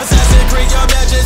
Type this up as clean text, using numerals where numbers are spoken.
Assassin, create your magic.